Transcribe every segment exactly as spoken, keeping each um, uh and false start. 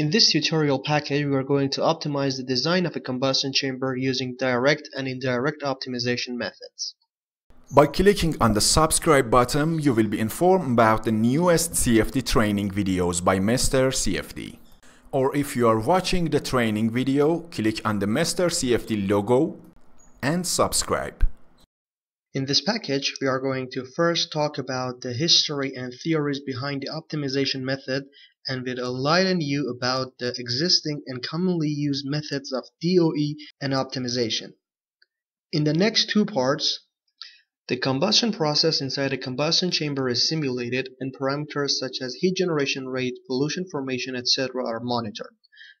In this tutorial package, we are going to optimize the design of a combustion chamber using direct and indirect optimization methods. By clicking on the subscribe button, you will be informed about the newest C F D training videos by Mister C F D. Or if you are watching the training video, click on the Mister C F D logo and subscribe. In this package, we are going to first talk about the history and theories behind the optimization method, and will enlighten you about the existing and commonly used methods of D O E and optimization. In the next two parts, the combustion process inside a combustion chamber is simulated, and parameters such as heat generation rate, pollution formation, et cetera are monitored.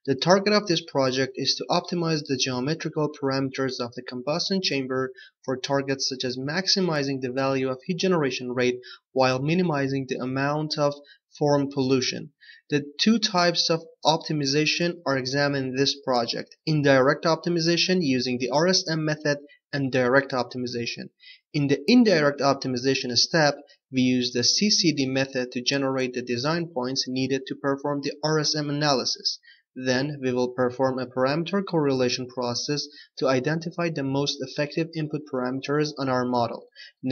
The target of this project is to optimize the geometrical parameters of the combustion chamber for targets such as maximizing the value of heat generation rate while minimizing the amount of formed pollution. The two types of optimization are examined in this project: indirect optimization using the R S M method and direct optimization. In the indirect optimization step, we use the C C D method to generate the design points needed to perform the R S M analysis. Then we will perform a parameter correlation process to identify the most effective input parameters on our model.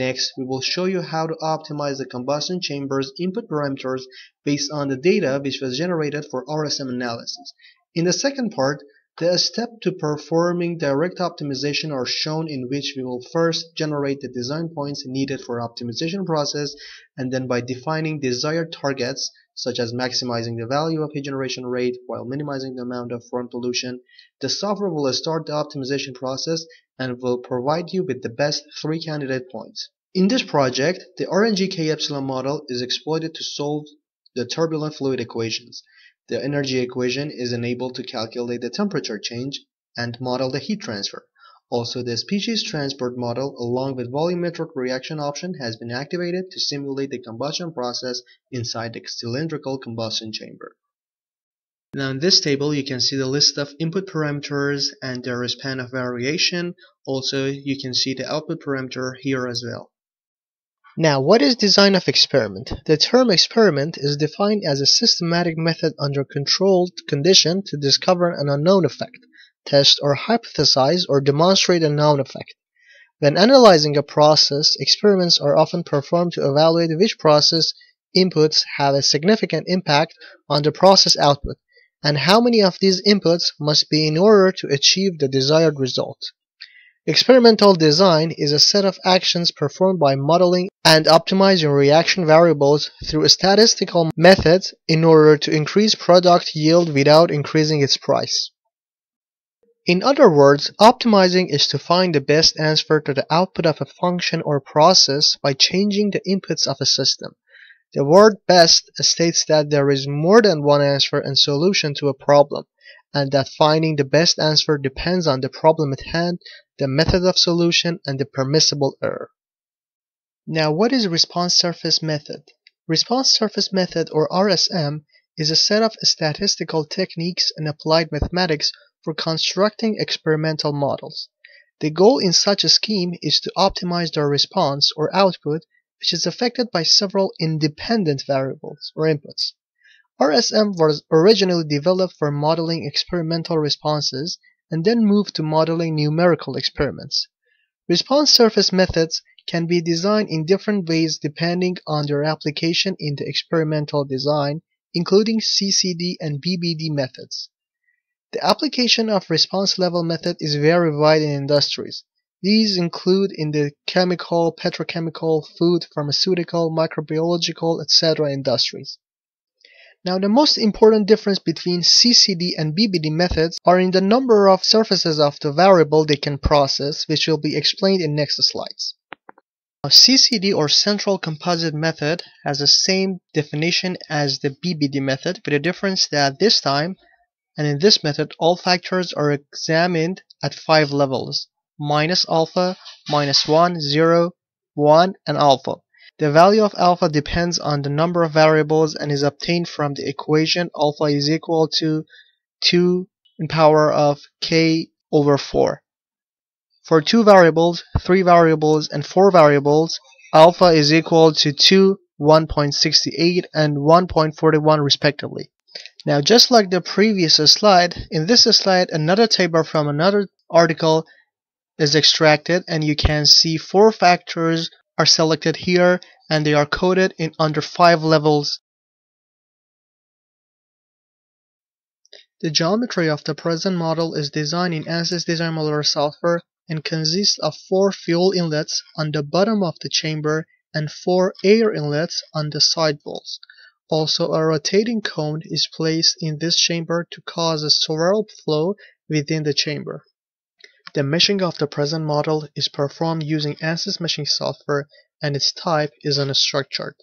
Next, we will show you how to optimize the combustion chamber's input parameters based on the data which was generated for R S M analysis. In the second part, the steps to performing direct optimization are shown, in which we will first generate the design points needed for optimization process, and then by defining desired targets such as maximizing the value of heat generation rate while minimizing the amount of foreign pollution, the software will start the optimization process and will provide you with the best three candidate points. In this project, the R N G K Epsilon model is exploited to solve the turbulent fluid equations. The energy equation is enabled to calculate the temperature change and model the heat transfer. Also, the species transport model along with volumetric reaction option has been activated to simulate the combustion process inside the cylindrical combustion chamber. Now in this table you can see the list of input parameters and their span of variation. Also, you can see the output parameter here as well. Now, what is design of experiment? The term experiment is defined as a systematic method under controlled condition to discover an unknown effect, test or hypothesize or demonstrate a known effect. When analyzing a process, experiments are often performed to evaluate which process inputs have a significant impact on the process output, and how many of these inputs must be in order to achieve the desired result. Experimental design is a set of actions performed by modeling and optimizing reaction variables through statistical methods in order to increase product yield without increasing its price. In other words, optimizing is to find the best answer to the output of a function or process by changing the inputs of a system. The word best states that there is more than one answer and solution to a problem, and that finding the best answer depends on the problem at hand, the method of solution, and the permissible error. Now, what is response surface method? Response surface method, or R S M, is a set of statistical techniques and applied mathematics for constructing experimental models. The goal in such a scheme is to optimize their response or output, which is affected by several independent variables or inputs. R S M was originally developed for modeling experimental responses and then moved to modeling numerical experiments. Response surface methods can be designed in different ways depending on their application in the experimental design, including C C D and B B D methods. The application of response level method is very wide in industries. These include in the chemical, petrochemical, food, pharmaceutical, microbiological, et cetera industries. Now, the most important difference between C C D and B B D methods are in the number of surfaces of the variable they can process, which will be explained in next slides. Now, C C D, or Central Composite Method, has the same definition as the B B D method, with the difference that this time and in this method, all factors are examined at five levels: minus alpha, minus one, zero, one, and alpha. The value of alpha depends on the number of variables and is obtained from the equation alpha is equal to two in power of k over four. For two variables, three variables, and four variables, alpha is equal to two, one point six eight, and one point four one respectively. Now, just like the previous slide, in this slide another table from another article is extracted, and you can see four factors are selected here and they are coded in under five levels. The geometry of the present model is designed in ANSYS Design Modeler software and consists of four fuel inlets on the bottom of the chamber and four air inlets on the side walls. Also, a rotating cone is placed in this chamber to cause a swirl flow within the chamber. The meshing of the present model is performed using ANSYS Meshing software and its type is unstructured.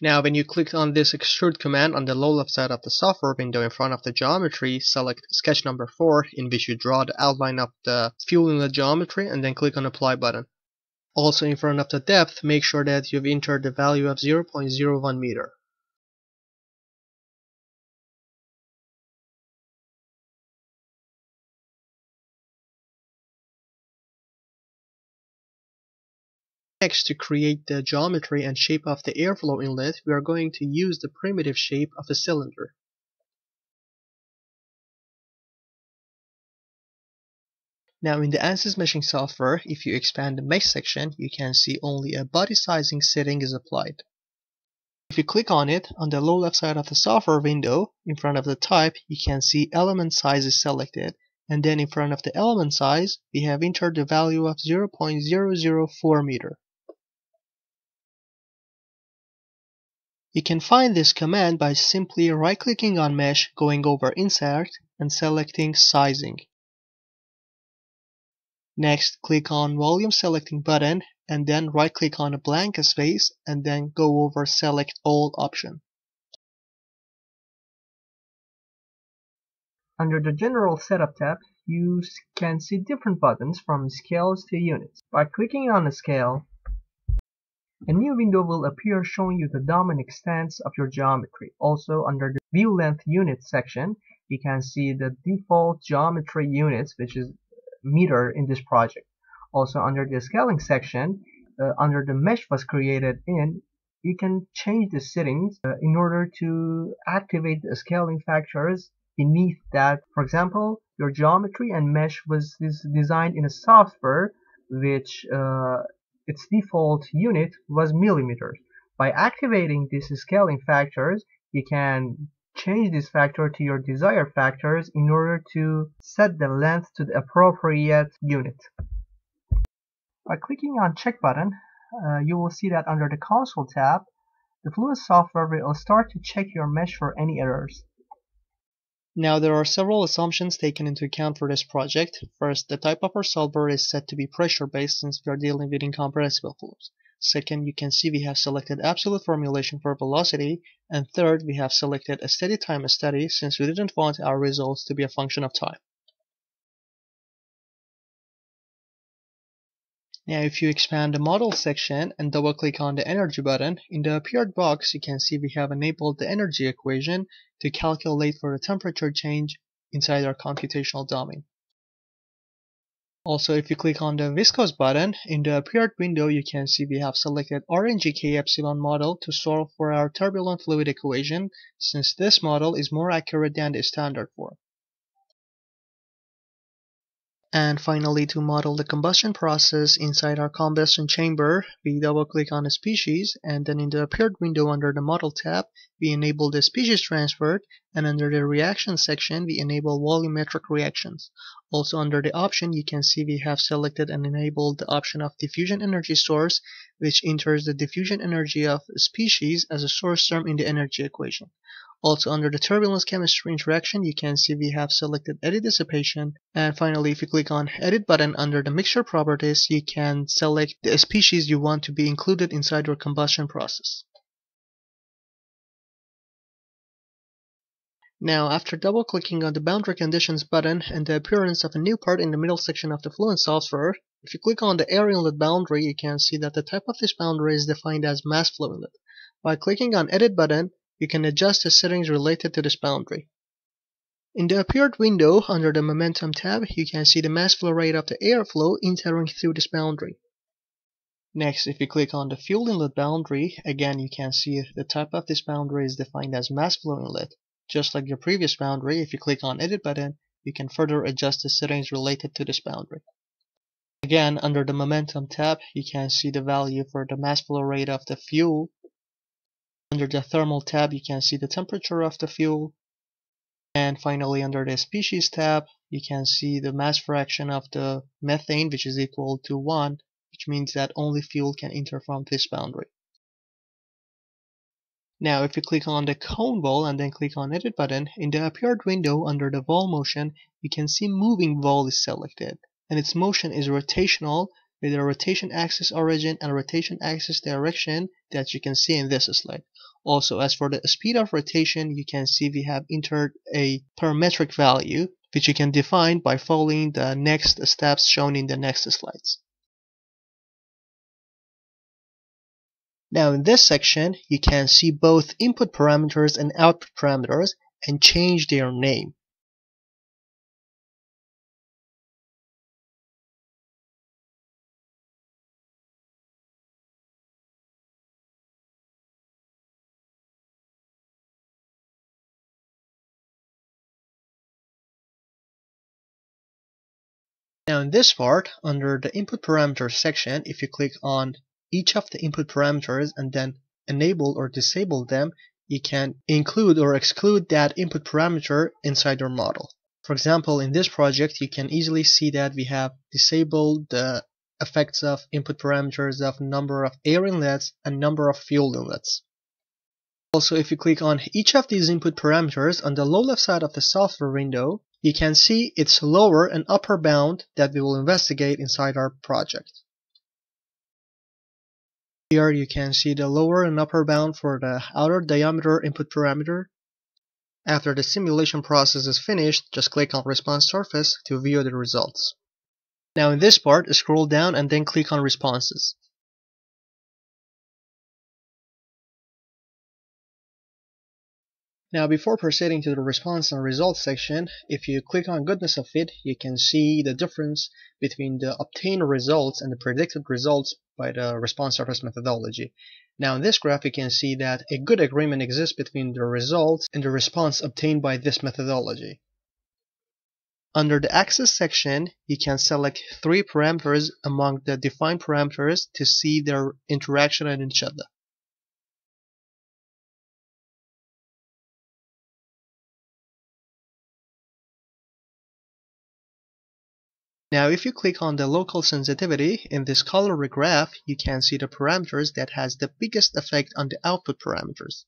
Now, when you click on this extrude command on the lower left side of the software window in front of the geometry, select sketch number four, in which you draw the outline of the fuel inlet geometry, and then click on apply button. Also, in front of the depth, make sure that you've entered the value of zero point zero one meter. Next, to create the geometry and shape of the airflow inlet, we are going to use the primitive shape of a cylinder. Now, in the ANSYS Meshing software, if you expand the mesh section, you can see only a body sizing setting is applied. If you click on it, on the lower left side of the software window, in front of the type, you can see element size is selected. And then in front of the element size, we have entered the value of zero point zero zero four meter. You can find this command by simply right-clicking on Mesh, going over Insert, and selecting Sizing. Next, click on Volume Selecting button, and then right-click on a blank space, and then go over Select All option. Under the General Setup tab, you can see different buttons from Scales to Units. By clicking on a scale, a new window will appear showing you the dominant stance of your geometry. Also, under the View Length Unit section, you can see the default geometry units, which is meter in this project. Also, under the Scaling section, uh, under the mesh was created in, you can change the settings uh, in order to activate the scaling factors beneath that. For example, your geometry and mesh was is designed in a software which uh, its default unit was millimeters. By activating these scaling factors, you can change this factor to your desired factors in order to set the length to the appropriate unit. By clicking on check button, uh, you will see that under the console tab, the Fluent software will start to check your mesh for any errors. Now, there are several assumptions taken into account for this project. First, the type of our solver is set to be pressure-based since we are dealing with incompressible fluids. Second, you can see we have selected absolute formulation for velocity. And third, we have selected a steady time study since we didn't want our results to be a function of time. Now, if you expand the model section and double-click on the energy button, in the appeared box you can see we have enabled the energy equation to calculate for the temperature change inside our computational domain. Also, if you click on the viscous button, in the appeared window you can see we have selected R N G K Epsilon model to solve for our turbulent fluid equation, since this model is more accurate than the standard form. And finally, to model the combustion process inside our combustion chamber, we double-click on a species, and then in the appeared window under the Model tab, we enable the species transfer, and under the Reaction section, we enable volumetric reactions. Also, under the option, you can see we have selected and enabled the option of diffusion energy source, which enters the diffusion energy of species as a source term in the energy equation. Also, under the turbulence chemistry interaction, you can see we have selected edit dissipation. And finally, if you click on edit button under the mixture properties, you can select the species you want to be included inside your combustion process. Now, after double clicking on the boundary conditions button and the appearance of a new part in the middle section of the Fluent software, if you click on the air inlet boundary, you can see that the type of this boundary is defined as mass flow inlet. By clicking on edit button, you can adjust the settings related to this boundary. In the appeared window under the Momentum tab, you can see the mass flow rate of the airflow entering through this boundary. Next, if you click on the fuel inlet boundary, again you can see the type of this boundary is defined as mass flow inlet. Just like your previous boundary, if you click on edit button, you can further adjust the settings related to this boundary. Again, under the momentum tab, you can see the value for the mass flow rate of the fuel. Under the thermal tab, you can see the temperature of the fuel. And finally, under the species tab, you can see the mass fraction of the methane, which is equal to one, which means that only fuel can enter from this boundary. Now, if you click on the cone ball and then click on edit button, in the appeared window under the ball motion, you can see moving ball is selected, and its motion is rotational with a rotation axis origin and rotation axis direction that you can see in this slide. Also, as for the speed of rotation, you can see we have entered a parametric value, which you can define by following the next steps shown in the next slides. Now in this section, you can see both input parameters and output parameters and change their name. Now in this part, under the input parameters section, if you click on each of the input parameters and then enable or disable them, you can include or exclude that input parameter inside your model. For example, in this project, you can easily see that we have disabled the effects of input parameters of number of air inlets and number of fuel inlets. Also, if you click on each of these input parameters on the lower left side of the software window, you can see its lower and upper bound that we will investigate inside our project. Here you can see the lower and upper bound for the outer diameter input parameter. After the simulation process is finished, just click on response surface to view the results. Now in this part, scroll down and then click on responses. Now before proceeding to the response and results section, if you click on goodness of fit, you can see the difference between the obtained results and the predicted results by the response surface methodology. Now in this graph you can see that a good agreement exists between the results and the response obtained by this methodology. Under the axis section, you can select three parameters among the defined parameters to see their interaction with each other. Now if you click on the local sensitivity in this color graph, you can see the parameters that has the biggest effect on the output parameters.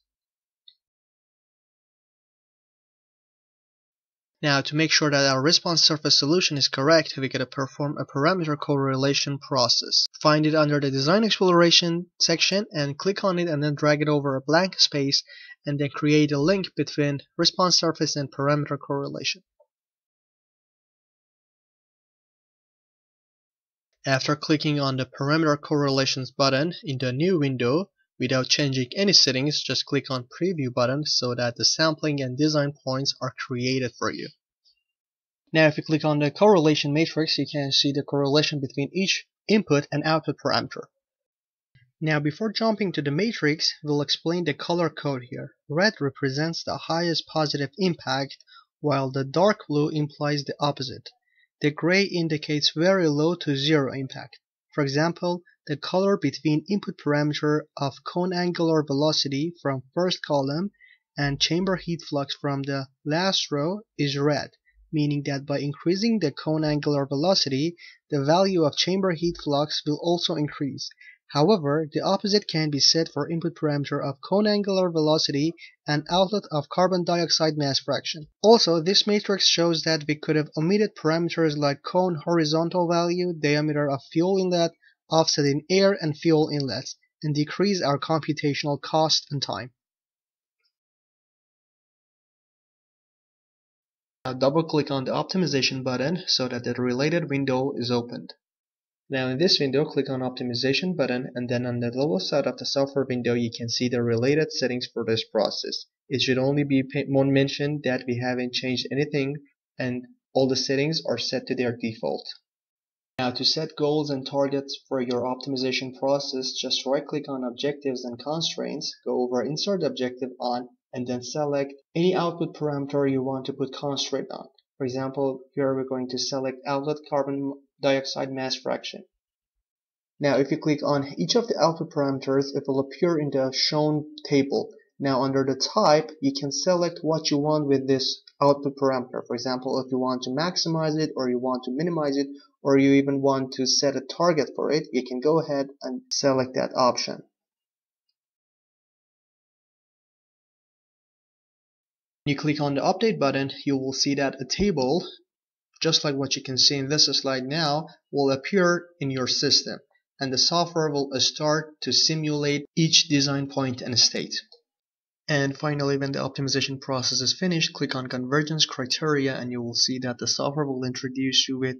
Now to make sure that our response surface solution is correct, we gotta perform a parameter correlation process. Find it under the design exploration section and click on it and then drag it over a blank space and then create a link between response surface and parameter correlation. After clicking on the parameter correlations button in the new window, without changing any settings, just click on preview button so that the sampling and design points are created for you. Now if you click on the correlation matrix, you can see the correlation between each input and output parameter. Now before jumping to the matrix, we'll explain the color code here. Red represents the highest positive impact, while the dark blue implies the opposite. The gray indicates very low to zero impact. For example, the color between input parameter of cone angular velocity from first column and chamber heat flux from the last row is red, meaning that by increasing the cone angular velocity, the value of chamber heat flux will also increase. However, the opposite can be said for input parameter of cone angular velocity and outlet of carbon dioxide mass fraction. Also, this matrix shows that we could have omitted parameters like cone horizontal value, diameter of fuel inlet, offset in air and fuel inlets, and decrease our computational cost and time. Now double-click on the optimization button so that the related window is opened. Now in this window, click on optimization button and then on the lower side of the software window you can see the related settings for this process. It should only be mentioned that we haven't changed anything and all the settings are set to their default. Now, to set goals and targets for your optimization process, just right-click on Objectives and Constraints, go over Insert Objective On, and then select any output parameter you want to put constraint on. For example, here we're going to select outlet carbon dioxide mass fraction. Now, if you click on each of the output parameters, it will appear in the shown table. Now, under the type, you can select what you want with this output parameter. For example, if you want to maximize it, or you want to minimize it, or you even want to set a target for it, you can go ahead and select that option. When you click on the update button, you will see that a table, just like what you can see in this slide now, will appear in your system, and the software will start to simulate each design point and state. And finally, when the optimization process is finished, click on Convergence Criteria, and you will see that the software will introduce you with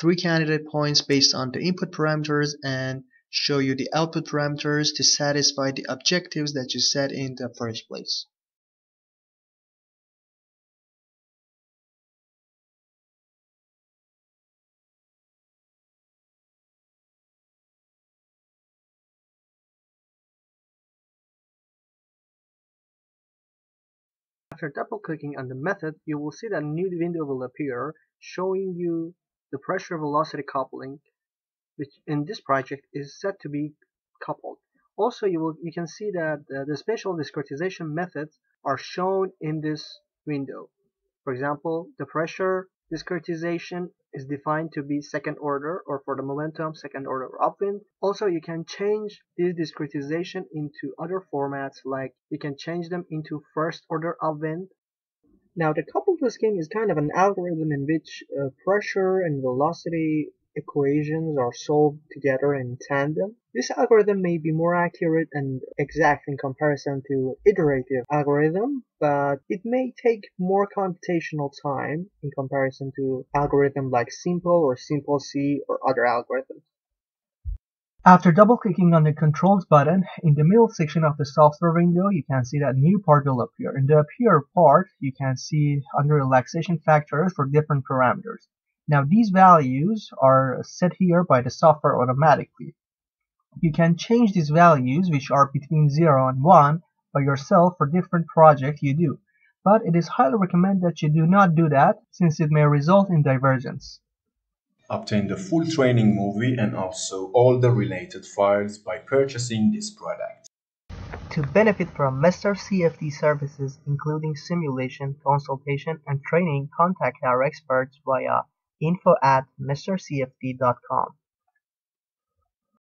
three candidate points based on the input parameters and show you the output parameters to satisfy the objectives that you set in the first place. After double-clicking on the method, you will see that a new window will appear showing you the pressure-velocity coupling, which in this project is set to be coupled. Also, you, will, you can see that uh, the spatial discretization methods are shown in this window. For example, the pressure discretization is defined to be second order, or for the momentum, second order upwind. Also, you can change this discretization into other formats, like you can change them into first order upwind. Now, the coupled listing is kind of an algorithm in which uh, pressure and velocity equations are solved together in tandem. This algorithm may be more accurate and exact in comparison to iterative algorithm, but it may take more computational time in comparison to algorithm like Simple or Simple C or other algorithms. After double-clicking on the Controls button, in the middle section of the software window, you can see that new part will appear. In the appear part, you can see under relaxation factors for different parameters. Now, these values are set here by the software automatically. You can change these values, which are between zero and one, by yourself for different projects you do. But it is highly recommended that you do not do that, since it may result in divergence. Obtain the full training movie and also all the related files by purchasing this product. To benefit from M R C F D services, including simulation, consultation, and training, contact our experts via info at M R C F D dot com.